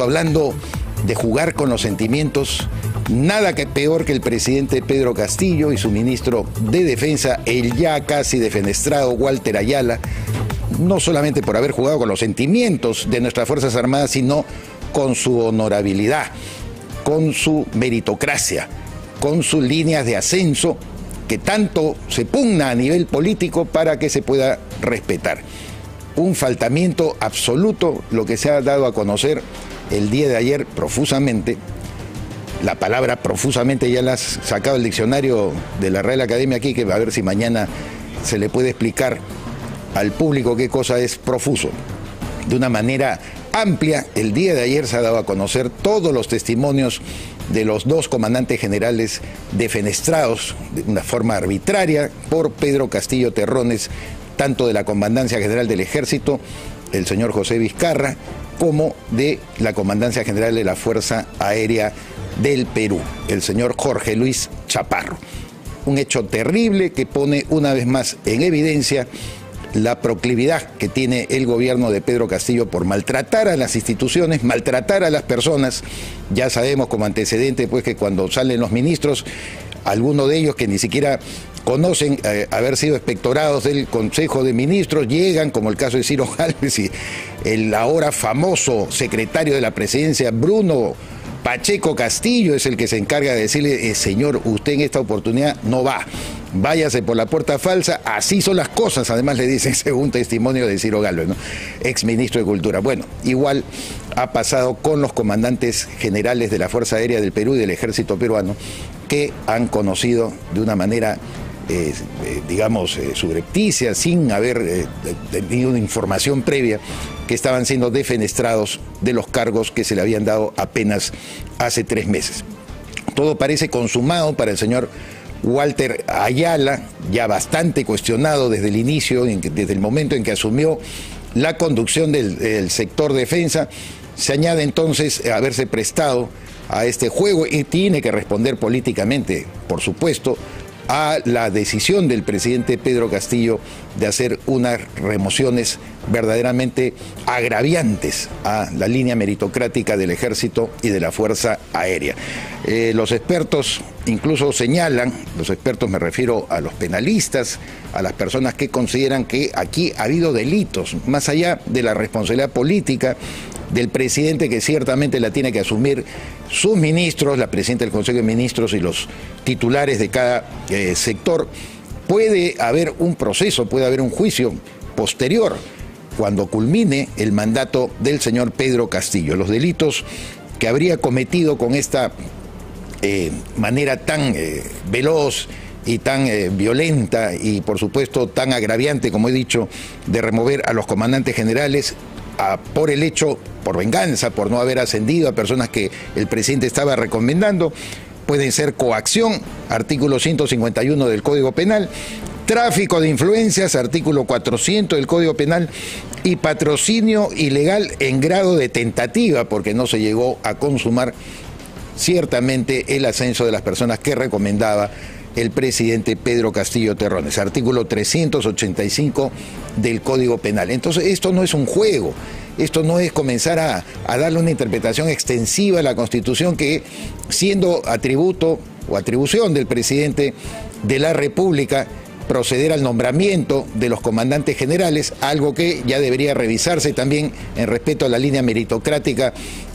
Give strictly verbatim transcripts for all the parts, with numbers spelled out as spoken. hablando de jugar con los sentimientos, nada que peor que el presidente Pedro Castillo y su ministro de Defensa, el ya casi defenestrado Walter Ayala, no solamente por haber jugado con los sentimientos de nuestras Fuerzas Armadas, sino con su honorabilidad, con su meritocracia, con sus líneas de ascenso que tanto se pugna a nivel político para que se pueda respetar. Un faltamiento absoluto lo que se ha dado a conocer el día de ayer profusamente. La palabra profusamente ya la has sacado el diccionario de la Real Academia aquí, que a ver si mañana se le puede explicar al público qué cosa es profuso. De una manera amplia, el día de ayer se ha dado a conocer todos los testimonios de los dos comandantes generales defenestrados de una forma arbitraria por Pedro Castillo Terrones, tanto de la Comandancia General del Ejército, el señor José Vizcarra, como de la Comandancia General de la Fuerza Aérea del Perú, el señor Jorge Luis Chaparro. Un hecho terrible que pone una vez más en evidencia la proclividad que tiene el gobierno de Pedro Castillo por maltratar a las instituciones, maltratar a las personas. Ya sabemos como antecedente pues que cuando salen los ministros, algunos de ellos que ni siquiera conocen eh, haber sido expectorados del Consejo de Ministros, llegan, como el caso de Ciro Gálvez y el ahora famoso secretario de la Presidencia, Bruno Pacheco Castillo, es el que se encarga de decirle, eh, señor, usted en esta oportunidad no va, váyase por la puerta falsa, así son las cosas, además le dicen según testimonio de Ciro Gálvez, ¿no?, ex ministro de Cultura. Bueno, igual ha pasado con los comandantes generales de la Fuerza Aérea del Perú y del Ejército Peruano, que han conocido de una manera Eh, eh, digamos, eh, subrepticia, sin haber eh, tenido una información previa, que estaban siendo defenestrados de los cargos que se le habían dado apenas hace tres meses. Todo parece consumado para el señor Walter Ayala, ya bastante cuestionado desde el inicio, en que, desde el momento en que asumió la conducción del, del sector defensa. Se añade entonces haberse prestado a este juego y tiene que responder políticamente, por supuesto, a la decisión del presidente Pedro Castillo de hacer unas remociones verdaderamente agraviantes a la línea meritocrática del Ejército y de la Fuerza Aérea. Eh, los expertos incluso señalan, los expertos me refiero a los penalistas, a las personas que consideran que aquí ha habido delitos, más allá de la responsabilidad política del presidente, que ciertamente la tiene que asumir sus ministros, la presidenta del Consejo de Ministros y los titulares de cada eh, sector. Puede haber un proceso, puede haber un juicio posterior cuando culmine el mandato del señor Pedro Castillo. Los delitos que habría cometido con esta eh, manera tan eh, veloz y tan eh, violenta y por supuesto tan agraviante, como he dicho, de remover a los comandantes generales a, por el hecho, por venganza, por no haber ascendido a personas que el presidente estaba recomendando, pueden ser coacción, artículo ciento cincuenta y uno del Código Penal, tráfico de influencias, artículo cuatrocientos del Código Penal, y patrocinio ilegal en grado de tentativa, porque no se llegó a consumar ciertamente el ascenso de las personas que recomendaba el presidente Pedro Castillo Terrones, artículo trescientos ochenta y cinco del Código Penal. Entonces, esto no es un juego, esto no es comenzar a, a darle una interpretación extensiva a la Constitución que, siendo atributo o atribución del presidente de la República, proceder al nombramiento de los comandantes generales, algo que ya debería revisarse también en respeto a la línea meritocrática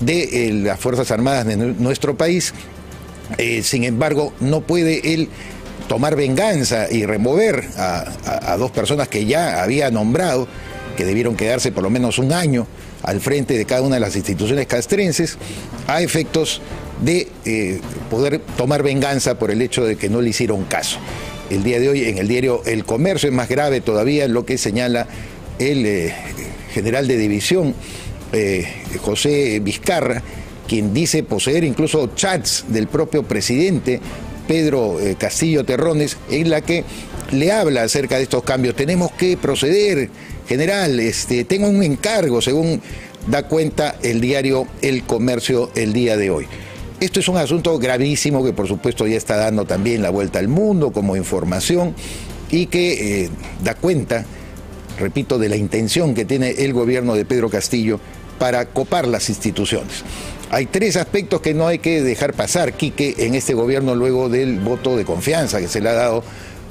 de eh, las Fuerzas Armadas de nuestro país. Eh, sin embargo, no puede él tomar venganza y remover a, a, a dos personas que ya había nombrado, que debieron quedarse por lo menos un año al frente de cada una de las instituciones castrenses, a efectos de eh, poder tomar venganza por el hecho de que no le hicieron caso. El día de hoy en el diario El Comercio es más grave todavía lo que señala el eh, general de división eh, José Vizcarra, quien dice poseer incluso chats del propio presidente Pedro Castillo Terrones, en la que le habla acerca de estos cambios. Tenemos que proceder, general, este, tengo un encargo, según da cuenta el diario El Comercio el día de hoy. Esto es un asunto gravísimo que por supuesto ya está dando también la vuelta al mundo como información y que eh, da cuenta, repito, de la intención que tiene el gobierno de Pedro Castillo para copar las instituciones. Hay tres aspectos que no hay que dejar pasar, Quique, en este gobierno luego del voto de confianza que se le ha dado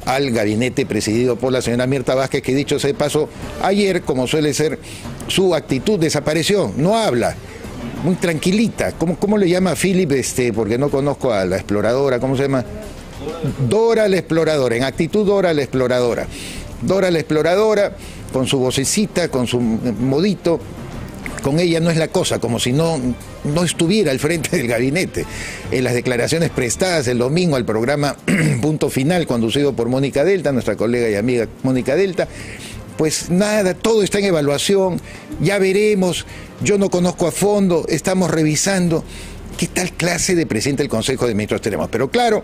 al gabinete presidido por la señora Mirta Vázquez, que dicho sea de paso, ayer, como suele ser, su actitud desapareció, no habla, muy tranquilita. ¿Cómo, cómo le llama a Philip, este, porque no conozco a la exploradora, ¿cómo se llama? Dora la exploradora, en actitud Dora la exploradora. Dora la exploradora, con su vocecita, con su modito, con ella no es la cosa, como si no, no estuviera al frente del gabinete. En las declaraciones prestadas el domingo al programa Punto Final, conducido por Mónica Delta, nuestra colega y amiga Mónica Delta, pues nada, todo está en evaluación, ya veremos, yo no conozco a fondo, estamos revisando qué tal clase de presidente del Consejo de Ministros tenemos. Pero claro,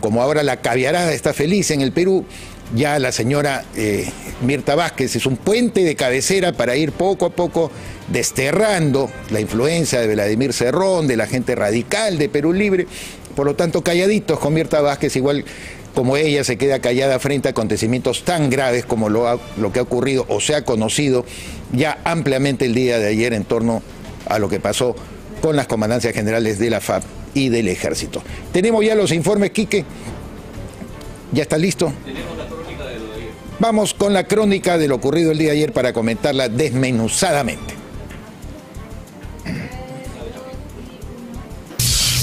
como ahora la caviarada está feliz en el Perú, ya la señora eh, Mirta Vázquez es un puente de cabecera para ir poco a poco desterrando la influencia de Vladimir Cerrón, de la gente radical de Perú Libre. Por lo tanto, calladitos con Mirta Vázquez, igual como ella se queda callada frente a acontecimientos tan graves como lo, ha, lo que ha ocurrido o se ha conocido ya ampliamente el día de ayer en torno a lo que pasó con las comandancias generales de la F A P y del Ejército. Tenemos ya los informes, Quique. ¿Ya está listo? Tenemos la crónica de lo de ayer. Vamos con la crónica de lo ocurrido el día de ayer para comentarla desmenuzadamente.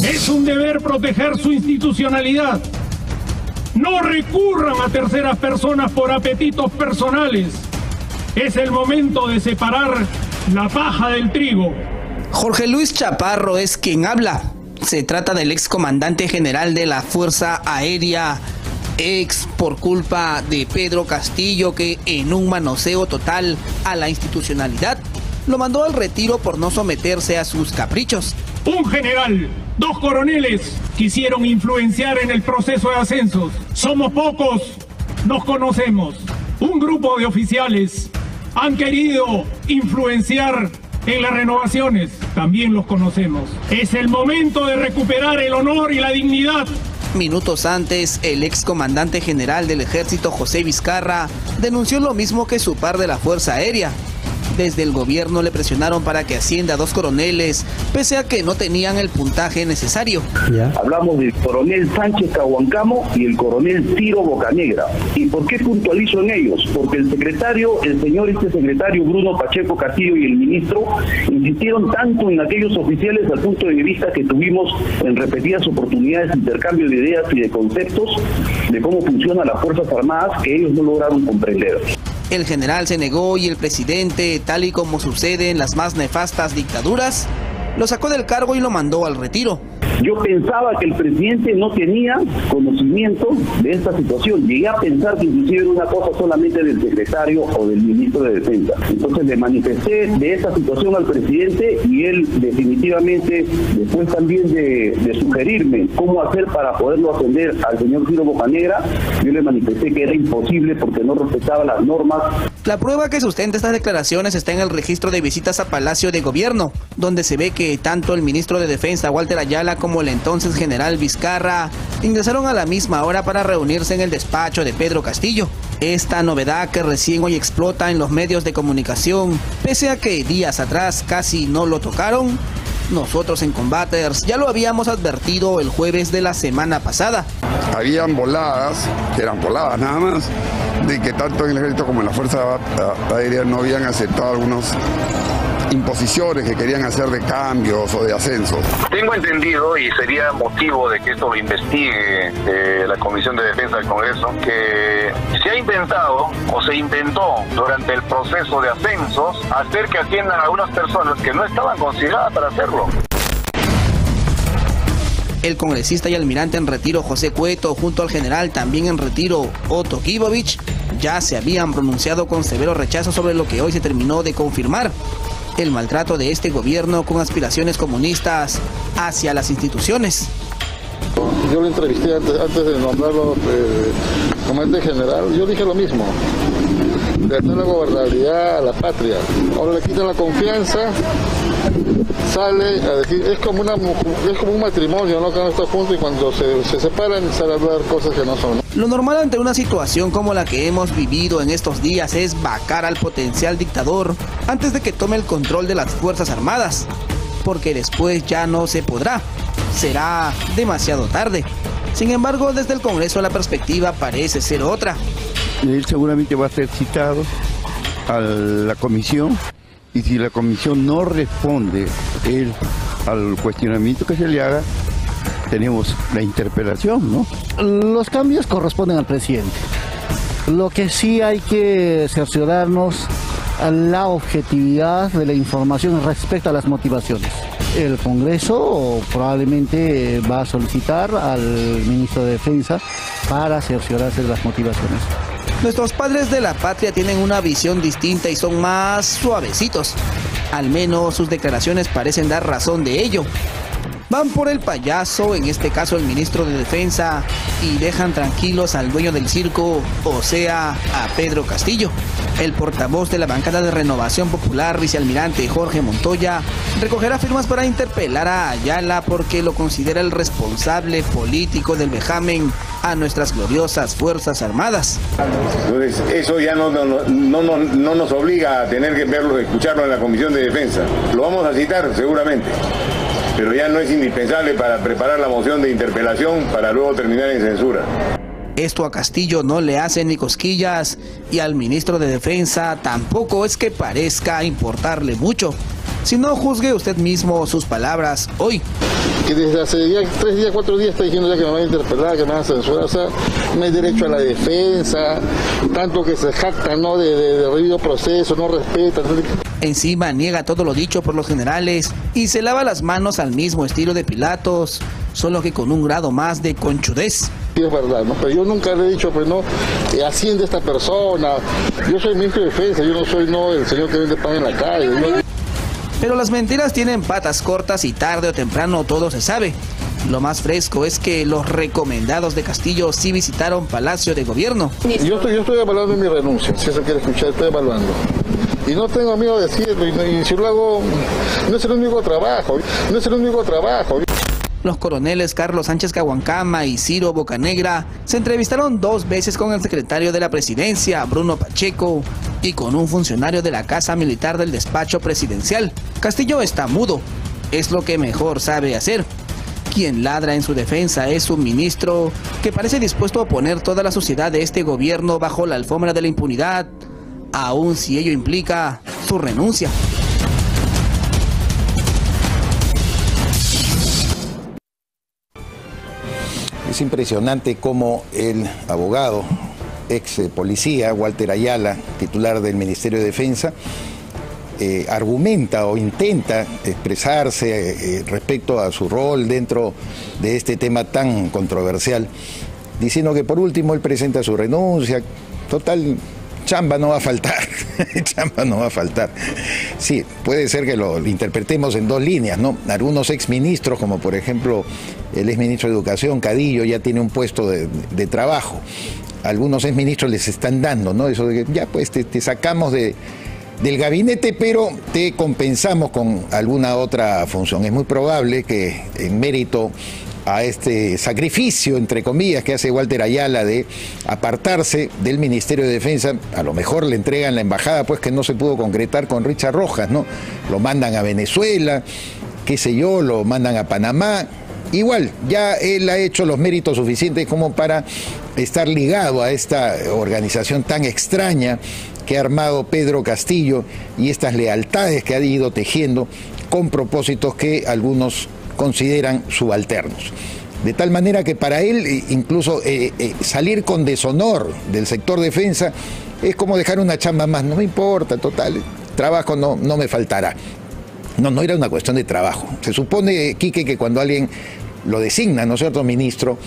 Es un deber proteger su institucionalidad. No recurran a terceras personas por apetitos personales. Es el momento de separar la paja del trigo. Jorge Luis Chaparro es quien habla. Se trata del excomandante general de la Fuerza Aérea, ex por culpa de Pedro Castillo, que en un manoseo total a la institucionalidad lo mandó al retiro por no someterse a sus caprichos. Un general, dos coroneles quisieron influenciar en el proceso de ascensos. Somos pocos, nos conocemos. Un grupo de oficiales han querido influenciar en las renovaciones, también los conocemos. Es el momento de recuperar el honor y la dignidad. Minutos antes, el excomandante general del Ejército, José Vizcarra, denunció lo mismo que su par de la Fuerza Aérea. Desde el gobierno le presionaron para que ascienda a dos coroneles, pese a que no tenían el puntaje necesario. ¿Ya? Hablamos del coronel Sánchez Cahuancama y el coronel Ciro Bocanegra. ¿Y por qué puntualizo en ellos? Porque el secretario, el señor este secretario Bruno Pacheco Castillo y el ministro insistieron tanto en aquellos oficiales al punto de vista que tuvimos en repetidas oportunidades de intercambio de ideas y de conceptos de cómo funcionan las Fuerzas Armadas que ellos no lograron comprender. El general se negó y el presidente, tal y como sucede en las más nefastas dictaduras, lo sacó del cargo y lo mandó al retiro. Yo pensaba que el presidente no tenía conocimiento de esta situación. Llegué a pensar que inclusive era una cosa solamente del secretario o del ministro de Defensa. Entonces le manifesté de esta situación al presidente y él definitivamente, después también de, de sugerirme cómo hacer para poderlo ascender al señor Ciro Bocanegra, yo le manifesté que era imposible porque no respetaba las normas. La prueba que sustenta estas declaraciones está en el registro de visitas a Palacio de Gobierno, donde se ve que tanto el ministro de Defensa, Walter Ayala, como como el entonces general Vizcarra ingresaron a la misma hora para reunirse en el despacho de Pedro Castillo. Esta novedad que recién hoy explota en los medios de comunicación, pese a que días atrás casi no lo tocaron, nosotros en Combaters ya lo habíamos advertido el jueves de la semana pasada. Habían voladas, que eran voladas nada más, de que tanto en el Ejército como en la Fuerza Aérea no habían aceptado algunos imposiciones que querían hacer de cambios o de ascensos. Tengo entendido, y sería motivo de que esto lo investigue eh, la Comisión de Defensa del Congreso, que se ha inventado o se inventó durante el proceso de ascensos hacer que asciendan a unas personas que no estaban consideradas para hacerlo. El congresista y almirante en retiro José Cueto, junto al general también en retiro Otto Kibovich, ya se habían pronunciado con severo rechazo sobre lo que hoy se terminó de confirmar. El maltrato de este gobierno con aspiraciones comunistas hacia las instituciones. Yo lo entrevisté antes, antes de nombrarlo eh, comandante general, yo dije lo mismo. de hacer la gobernabilidad a la patria. Ahora le quitan la confianza, sale a decir, es como una, es como un matrimonio, ¿no? Que no está junto y cuando se, se separan salen a hablar cosas que no son. Lo normal ante una situación como la que hemos vivido en estos días es vacar al potencial dictador antes de que tome el control de las Fuerzas Armadas, porque después ya no se podrá, será demasiado tarde. Sin embargo, desde el Congreso la perspectiva parece ser otra. Él seguramente va a ser citado a la comisión y si la comisión no responde él al cuestionamiento que se le haga, tenemos la interpelación, ¿no? Los cambios corresponden al presidente. Lo que sí hay que cerciorarnos a la objetividad de la información respecto a las motivaciones. El Congreso probablemente va a solicitar al ministro de Defensa para cerciorarse de las motivaciones. Nuestros padres de la patria tienen una visión distinta y son más suavecitos. Al menos sus declaraciones parecen dar razón de ello. Van por el payaso, en este caso el ministro de Defensa, y dejan tranquilos al dueño del circo, o sea, a Pedro Castillo. El portavoz de la bancada de Renovación Popular, vicealmirante Jorge Montoya, recogerá firmas para interpelar a Ayala porque lo considera el responsable político del vejamen a nuestras gloriosas Fuerzas Armadas. Entonces, eso ya no, no, no, no, no nos obliga a tener que verlo, escucharlo en la Comisión de Defensa. Lo vamos a citar seguramente, pero ya no es indispensable para preparar la moción de interpelación para luego terminar en censura. Esto a Castillo no le hace ni cosquillas y al ministro de Defensa tampoco es que parezca importarle mucho. Si no, juzgue usted mismo sus palabras hoy. Que desde hace días, tres días, cuatro días está diciendo ya que me van a interpelar, que me van a censurar. O sea, no hay derecho a la defensa, tanto que se jactan, ¿no? De, de, de debido proceso, no respetan. Encima niega todo lo dicho por los generales y se lava las manos al mismo estilo de Pilatos, solo que con un grado más de conchudez. Sí, es verdad, ¿no? Pero yo nunca le he dicho, pues no, eh, asciende esta persona. Yo soy ministro de Defensa, yo no soy no el señor que vende pan en la calle, ¿no? Pero las mentiras tienen patas cortas y tarde o temprano todo se sabe. Lo más fresco es que los recomendados de Castillo sí visitaron Palacio de Gobierno. Yo estoy, yo estoy evaluando mi renuncia, si eso quiere escuchar, estoy evaluando. Y no tengo miedo de decirlo, y, y si lo hago, no es el único trabajo, no es el único trabajo. Los coroneles Carlos Sánchez Cahuancama y Ciro Bocanegra se entrevistaron dos veces con el secretario de la Presidencia, Bruno Pacheco, y con un funcionario de la Casa Militar del Despacho Presidencial. Castillo está mudo, es lo que mejor sabe hacer. Quien ladra en su defensa es su ministro, que parece dispuesto a poner toda la suciedad de este gobierno bajo la alfombra de la impunidad, aun si ello implica su renuncia. Es impresionante cómo el abogado, ex policía, Walter Ayala, titular del Ministerio de Defensa, eh, argumenta o intenta expresarse eh, respecto a su rol dentro de este tema tan controversial, diciendo que por último él presenta su renuncia. Total, chamba no va a faltar, chamba no va a faltar. Sí, puede ser que lo interpretemos en dos líneas, ¿no? Algunos exministros, como por ejemplo el exministro de Educación, Cadillo, ya tiene un puesto de, de trabajo. Algunos exministros les están dando, ¿no? Eso de que ya pues te, te sacamos de, del gabinete, pero te compensamos con alguna otra función. Es muy probable que en mérito a este sacrificio, entre comillas, que hace Walter Ayala de apartarse del Ministerio de Defensa, a lo mejor le entregan la embajada, pues que no se pudo concretar con Richard Rojas, ¿no? Lo mandan a Venezuela, qué sé yo, lo mandan a Panamá. Igual, ya él ha hecho los méritos suficientes como para estar ligado a esta organización tan extraña que ha armado Pedro Castillo y estas lealtades que ha ido tejiendo con propósitos que algunos consideran subalternos. De tal manera que para él incluso eh, eh, salir con deshonor del sector defensa es como dejar una chamba más. No me importa, total, trabajo no, no me faltará. No, no era una cuestión de trabajo. Se supone, Quique, que cuando alguien lo designa, ¿no es cierto?, ministro,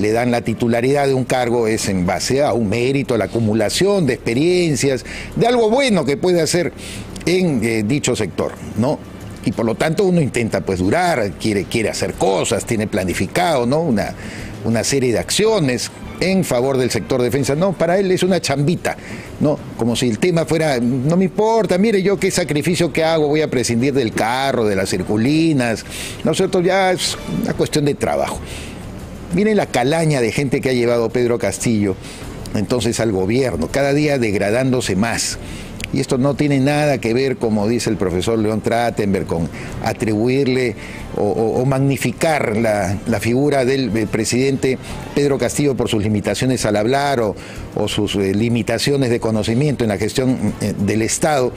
le dan la titularidad de un cargo, es en base a un mérito, a la acumulación de experiencias, de algo bueno que puede hacer en eh, dicho sector, ¿no? Y por lo tanto uno intenta pues durar, quiere, quiere hacer cosas, tiene planificado, ¿no?, una, una serie de acciones en favor del sector defensa. No, para él es una chambita, no, como si el tema fuera, no me importa, mire yo qué sacrificio que hago, voy a prescindir del carro, de las circulinas, ¿no es cierto? Ya es una cuestión de trabajo. Miren la calaña de gente que ha llevado Pedro Castillo entonces al gobierno, cada día degradándose más. Y esto no tiene nada que ver, como dice el profesor León Tratenberg, con atribuirle o, o, o magnificar la, la figura del, del presidente Pedro Castillo por sus limitaciones al hablar o, o sus eh, limitaciones de conocimiento en la gestión eh, del Estado,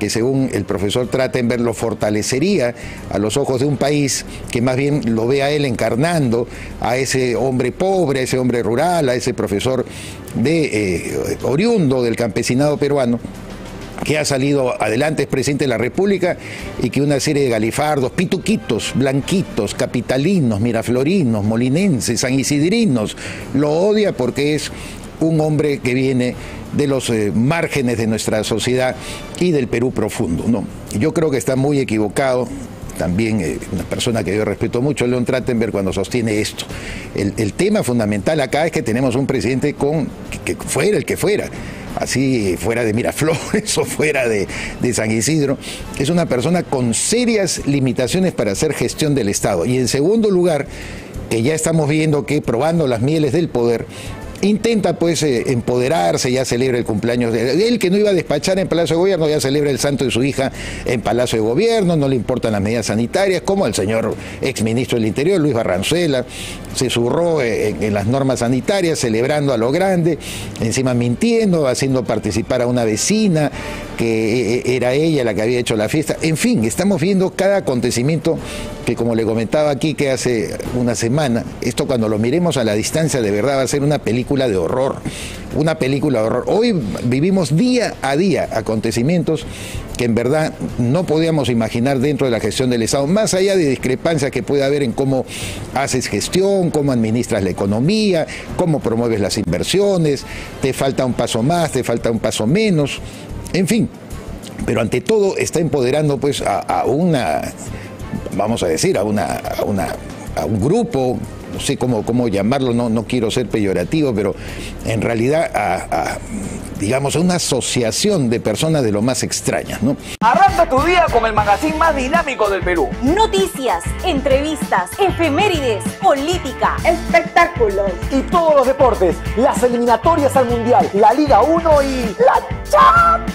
que según el profesor Tratenberg lo fortalecería a los ojos de un país que más bien lo ve a él encarnando a ese hombre pobre, a ese hombre rural, a ese profesor de, eh, oriundo del campesinado peruano, que ha salido adelante, es presidente de la República, y que una serie de galifardos, pituquitos, blanquitos, capitalinos, miraflorinos, molinenses, sanisidrinos, lo odia porque es un hombre que viene de los eh, márgenes de nuestra sociedad y del Perú profundo, ¿no? Yo creo que está muy equivocado, también eh, una persona que yo respeto mucho, León Tratenberg, cuando sostiene esto. El, el tema fundamental acá es que tenemos un presidente con que, que fuera el que fuera, así fuera de Miraflores o fuera de, de San Isidro, es una persona con serias limitaciones para hacer gestión del Estado. Y en segundo lugar, que ya estamos viendo que probando las mieles del poder, intenta pues eh, empoderarse, ya celebra el cumpleaños de él, que no iba a despachar en Palacio de Gobierno, ya celebra el santo de su hija en Palacio de Gobierno, no le importan las medidas sanitarias, como al señor exministro del Interior, Luis Barranzuela, se zurró en, en las normas sanitarias, celebrando a lo grande, encima mintiendo, haciendo participar a una vecina, que era ella la que había hecho la fiesta. En fin, estamos viendo cada acontecimiento que, como le comentaba aquí, que hace una semana, esto cuando lo miremos a la distancia de verdad va a ser una película de horror, una película de horror. Hoy vivimos día a día acontecimientos que en verdad no podíamos imaginar dentro de la gestión del Estado, más allá de discrepancias que puede haber en cómo haces gestión, cómo administras la economía, cómo promueves las inversiones, te falta un paso más, te falta un paso menos. En fin, pero ante todo está empoderando pues a, a una, vamos a decir, a una, a una, a un grupo, no sé cómo, cómo llamarlo, no, no quiero ser peyorativo, pero en realidad a, a digamos, a una asociación de personas de lo más extrañas, ¿no? Arranca tu día con el magazine más dinámico del Perú. Noticias, entrevistas, efemérides, política, espectáculos y todos los deportes, las eliminatorias al Mundial, la Liga uno y la Champions.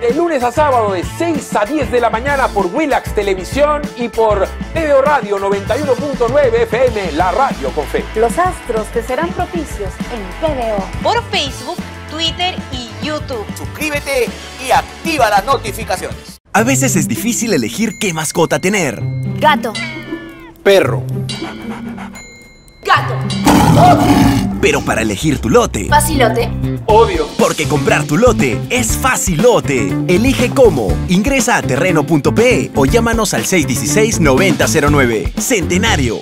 De lunes a sábado de seis a diez de la mañana por Willax Televisión y por P B O Radio noventa y uno punto nueve F M, la radio con fe. Los astros te serán propicios en P B O. Por Facebook, Twitter y YouTube. Suscríbete y activa las notificaciones. A veces es difícil elegir qué mascota tener. Gato. Perro. Gato. Pero para elegir tu lote. Facilote. Obvio. Porque comprar tu lote es facilote. Elige cómo. Ingresa a terreno punto pe o llámanos al seis uno seis, nueve cero cero nueve. Centenario.